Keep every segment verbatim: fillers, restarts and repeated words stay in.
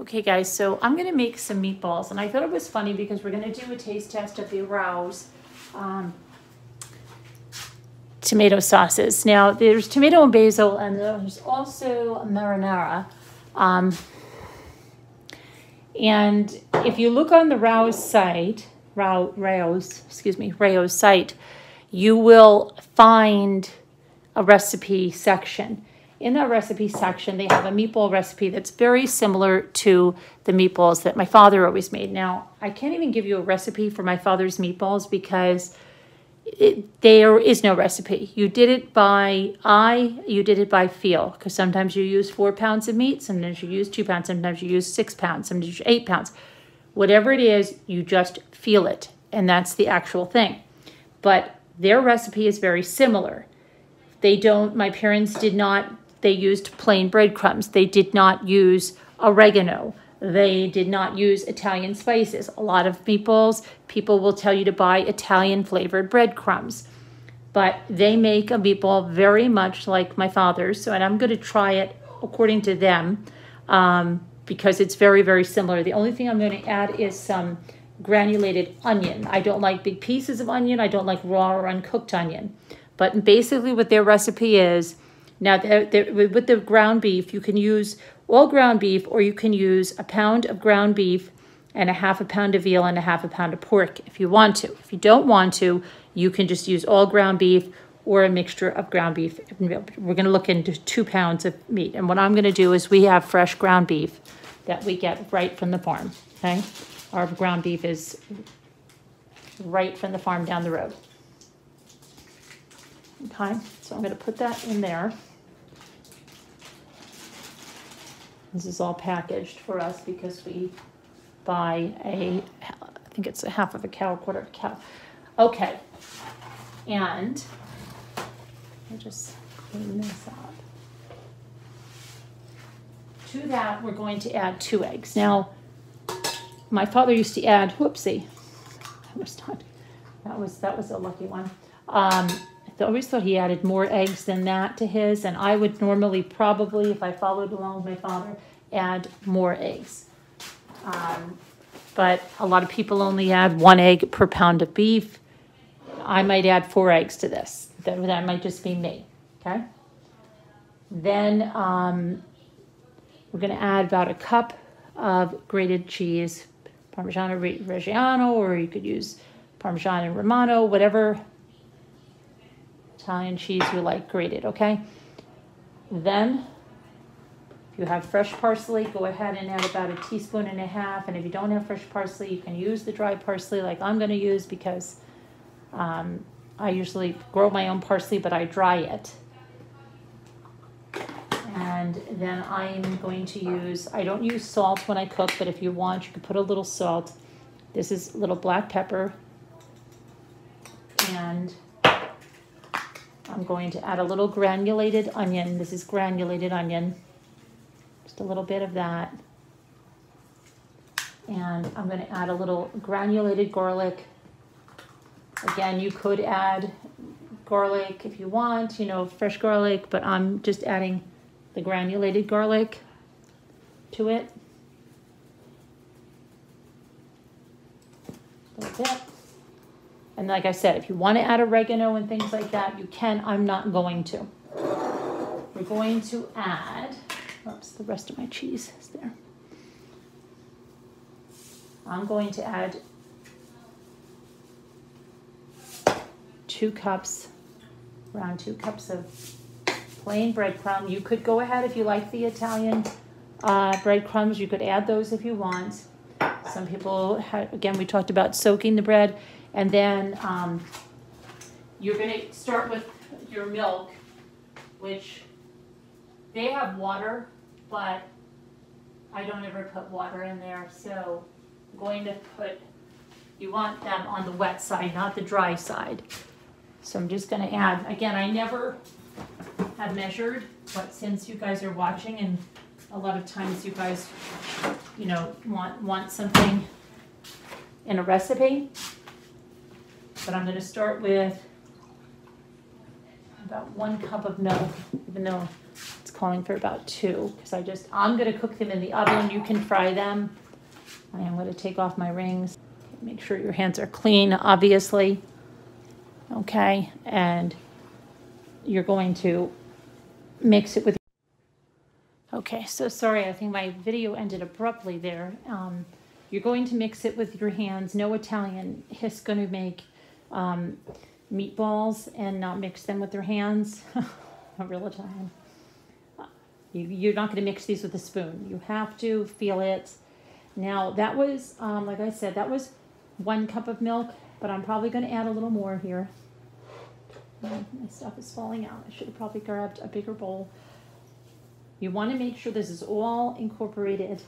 Okay guys, so I'm gonna make some meatballs, and I thought it was funny because we're gonna do a taste test of the Rao's um, tomato sauces. Now there's tomato and basil, and there's also marinara. Um, and if you look on the Rao's site, Rao, Rao's, excuse me, Rao's site, you will find a recipe section. In that recipe section, they have a meatball recipe that's very similar to the meatballs that my father always made. Now, I can't even give you a recipe for my father's meatballs because it, there is no recipe. You did it by eye, you did it by feel, because sometimes you use four pounds of meat, sometimes you use two pounds, sometimes you use six pounds, sometimes you use eight pounds. Whatever it is, you just feel it, and that's the actual thing. But their recipe is very similar. They don't, my parents did not, they used plain breadcrumbs. They did not use oregano. They did not use Italian spices. A lot of meatballs, people will tell you to buy Italian flavored breadcrumbs, but they make a meatball very much like my father's. So, and I'm gonna try it according to them um, because it's very, very similar. The only thing I'm gonna add is some granulated onion. I don't like big pieces of onion. I don't like raw or uncooked onion. But basically what their recipe is, now they're, they're, with the ground beef, you can use all ground beef, or you can use a pound of ground beef and a half a pound of veal and a half a pound of pork if you want to. If you don't want to, you can just use all ground beef or a mixture of ground beef and veal. We're going to look into two pounds of meat. And what I'm going to do is we have fresh ground beef that we get right from the farm, okay? Our ground beef is right from the farm down the road. Okay, so I'm going to put that in there. This is all packaged for us because we buy a, I think it's a half of a cow, a quarter of a cow. Okay, and I'll just clean this up. To that, we're going to add two eggs. Now, my father used to add, whoopsie, that was not, that was, that was a lucky one. Um, I always thought he added more eggs than that to his, and I would normally probably, if I followed along with my father, add more eggs. Um, but a lot of people only add one egg per pound of beef. I might add four eggs to this. That, that might just be me, okay? Then um, we're gonna add about a cup of grated cheese, Parmigiano Reggiano, or you could use Parmigiano Romano, whatever Italian cheese you like grated, okay? Then, if you have fresh parsley, go ahead and add about a teaspoon and a half, and if you don't have fresh parsley, you can use the dried parsley like I'm gonna use because um, I usually grow my own parsley, but I dry it. And then I'm going to use, I don't use salt when I cook, but if you want, you can put a little salt. This is a little black pepper, and I'm going to add a little granulated onion. This is granulated onion. Just a little bit of that. And I'm going to add a little granulated garlic. Again, you could add garlic if you want, you know, fresh garlic, but I'm just adding the granulated garlic to it. A little bit. And like I said, if you want to add oregano and things like that, you can. I'm not going to. We're going to add, oops, the rest of my cheese is there. I'm going to add two cups, around two cups of plain breadcrumb. You could go ahead if you like the Italian uh, breadcrumbs. You could add those if you want. Some people, have, again, we talked about soaking the bread. And then um, you're going to start with your milk, which they have water, but I don't ever put water in there. So I'm going to put, you want them on the wet side, not the dry side. So I'm just going to add, again, I never have measured, but since you guys are watching and a lot of times you guys, you know, want, want something in a recipe. But I'm going to start with about one cup of milk, even though it's calling for about two because I just, I'm gonna cook them in the oven. You can fry them. I am gonna take off my rings. Make sure your hands are clean, obviously. Okay, and you're going to mix it with. Okay, so sorry, I think my video ended abruptly there. Um, you're going to mix it with your hands. No Italian is going to make um, meatballs and not mix them with their hands. A real Italian. You, you're not going to mix these with a spoon. You have to feel it. Now that was, um, like I said, that was one cup of milk, but I'm probably going to add a little more here. My stuff is falling out. I should have probably grabbed a bigger bowl. You want to make sure this is all incorporated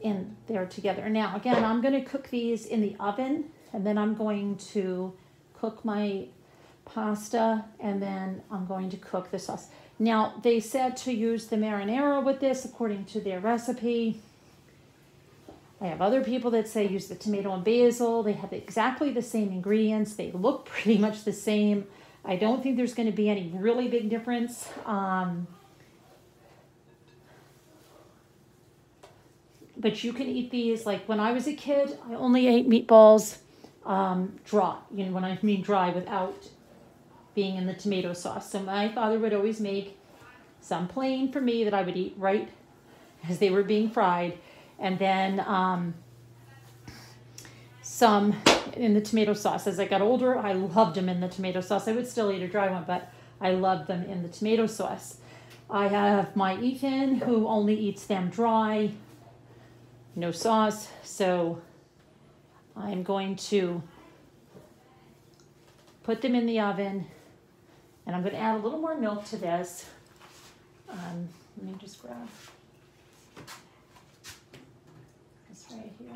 in there together. Now, again, I'm going to cook these in the oven, and then I'm going to cook my pasta, and then I'm going to cook the sauce. Now, they said to use the marinara with this according to their recipe. I have other people that say use the tomato and basil. They have exactly the same ingredients. They look pretty much the same. I don't think there's going to be any really big difference. Um, but you can eat these. Like when I was a kid, I only ate meatballs um, dry. You know, when I mean dry, without being in the tomato sauce. So my father would always make some plain for me that I would eat right as they were being fried, and then um, some in the tomato sauce. As I got older, I loved them in the tomato sauce. I would still eat a dry one, but I loved them in the tomato sauce. I have my Ethan, who only eats them dry, no sauce. So I'm going to put them in the oven. And I'm going to add a little more milk to this. Um, let me just grab this right here.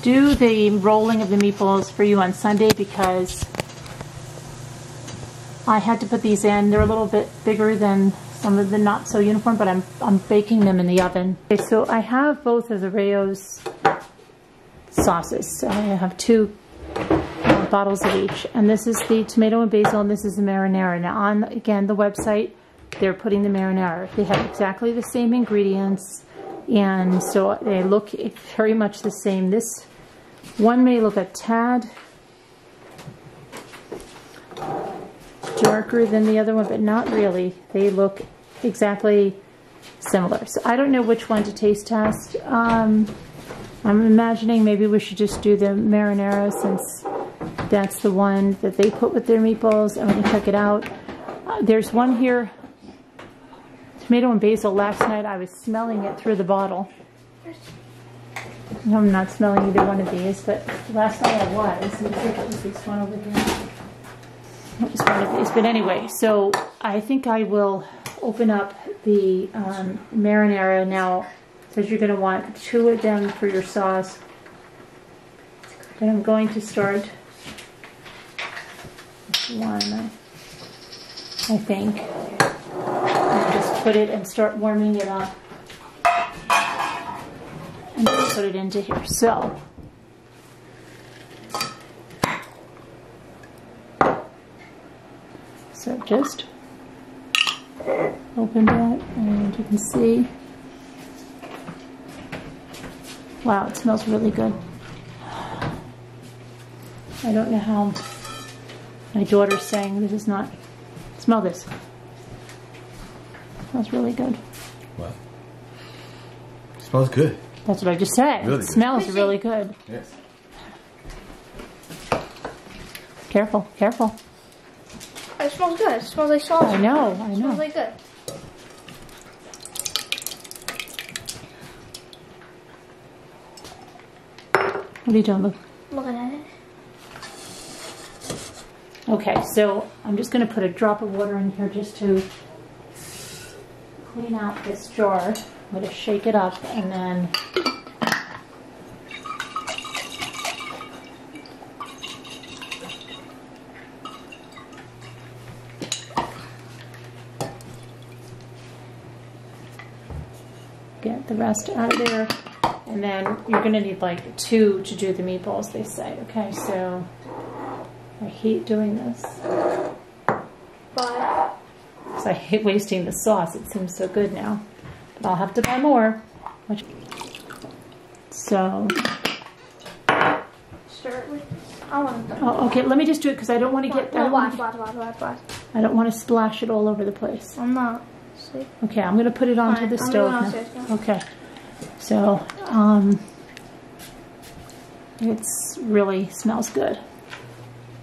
Do the rolling of the meatballs for you on Sunday because I had to put these in. They're a little bit bigger than some of the not so uniform, but I'm, I'm baking them in the oven. Okay, so I have both of the Rao's sauces. So I have two bottles of each, and this is the tomato and basil, and this is the marinara. Now on, again, the website, they're putting the marinara. They have exactly the same ingredients, and so they look very much the same. This one may look a tad darker than the other one, but not really. They look exactly similar. So I don't know which one to taste test. Um, I'm imagining maybe we should just do the marinara since that's the one that they put with their meatballs. I'm going to check it out. Uh, there's one here, tomato and basil. Last night I was smelling it through the bottle. I'm not smelling either one of these, but last night I was. Looks like it was this one over here. It was one of these. But anyway, so I think I will open up the um, marinara now. It says you're going to want two of them for your sauce. Then I'm going to start one, I think. I'll just put it and start warming it up and just put it into here. So so just open that, and you can see, wow, it smells really good. I don't know how. My daughter's saying this is not. Smell this. Smells really good. Wow. It smells good. That's what I just said. Really it good. Smells really good. Yes. Careful, careful. It smells good. It smells like sausage. I know, I know. It smells like good. What are you doing, Luke? Looking at it. Okay, so I'm just going to put a drop of water in here just to clean out this jar. I'm going to shake it up, and then get the rest out of there. And then you're going to need like two to do the meatballs, they say. Okay, so I hate doing this. Why? Because I hate wasting the sauce. It seems so good now. But I'll have to buy more. Which... So. Start with. I want to. Oh, okay. Let me just do it because I don't want to get that. No, watch, watch, watch, watch, watch. I don't want to splash it all over the place. I'm not. See? Okay, I'm gonna put it onto Fine. the I'm stove. Now. Yeah. Okay. So, um, it's really smells good.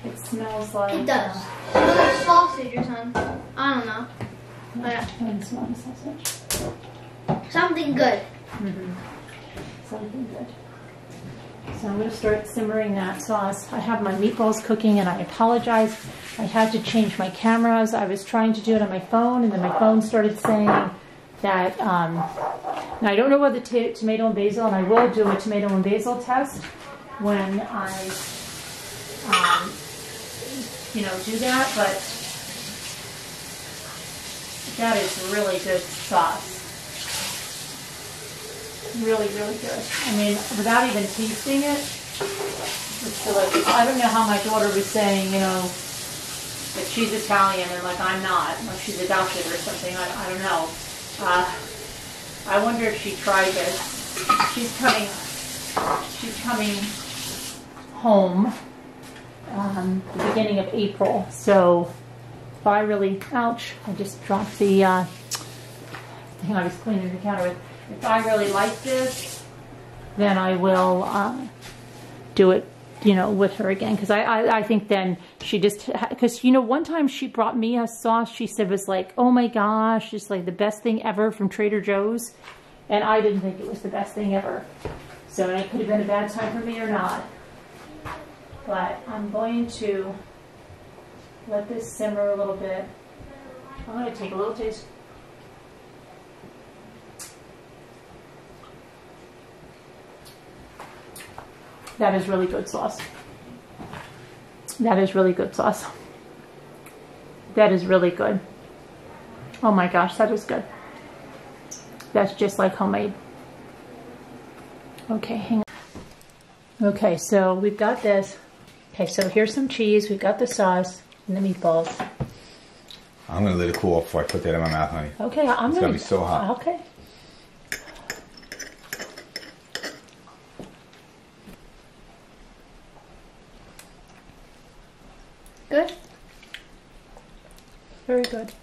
It smells like... It does. It looks like sausage or something. I don't know. But I can smell the sausage. Something good. Mm-hmm. Something good. So I'm going to start simmering that sauce. I have my meatballs cooking and I apologize. I had to change my cameras. I was trying to do it on my phone and then my phone started saying that... Um, now I don't know whether tomato and basil, and I will do a tomato and basil test when I... Um, you know, do that, but that is really good sauce. Really, really good. I mean, without even tasting it, it's delicious. I don't know how my daughter was saying, you know, that she's Italian and like I'm not, like she's adopted or something. I, I don't know. Uh, I wonder if she tried this. She's coming. She's coming home. Um, the beginning of April, so if I really, ouch, I just dropped the uh, thing I was cleaning the counter with. If I really like this, then I will uh, do it, you know, with her again, because I, I, I think then she just, because, you know, one time she brought me a sauce she said was like, oh my gosh, it's like the best thing ever from Trader Joe's, and I didn't think it was the best thing ever, so it could have been a bad time for me or not. But I'm going to let this simmer a little bit. I'm going to take a little taste. That is really good sauce. That is really good sauce. That is really good. Oh my gosh, that is good. That's just like homemade. Okay, hang on. Okay, so we've got this. Okay, so here's some cheese. We've got the sauce and the meatballs. I'm gonna let it cool off before I put that in my mouth, honey. Okay, I'm it's gonna, gonna be so hot. Okay. Good. Very good.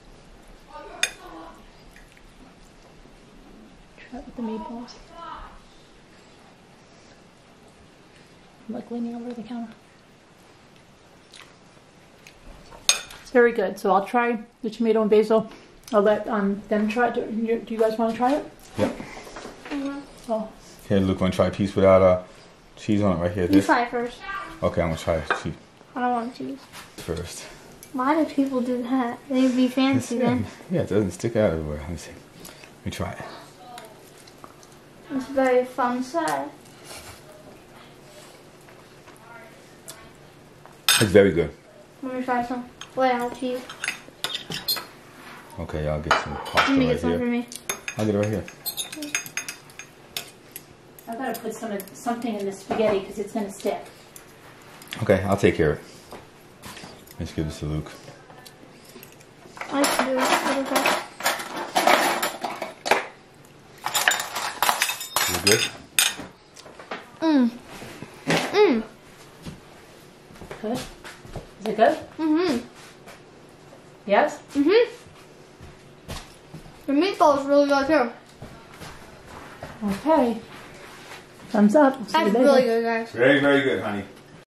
Try it with the meatballs. I'm like leaning over the counter. Very good. So I'll try the tomato and basil. I'll let um, them try it. Do you guys want to try it? Yep. Mm-hmm. Oh. Here, Luke, want to try a piece without uh, cheese on it right here? This. You try it first. Okay, I'm going to try cheese. I don't want cheese. First. Why do people do that? They'd be fancy it's, then. Yeah, it doesn't stick out everywhere. Let me see. Let me try it. It's very fun side. It's very good. Let me try some. Well, cheese. Okay, I'll get some pasta right some here. For me. I'll get it right here. I gotta put some of, something in the spaghetti because it's gonna stick. Okay, I'll take care of it. Let's give this to Luke. I like to do it. You good? Mmm. Mmm. Good. Is it good? Mm-hmm. Yes? Mm-hmm. The meatball is really good too. Okay. Thumbs up. That's really good, guys. Very, very good, honey.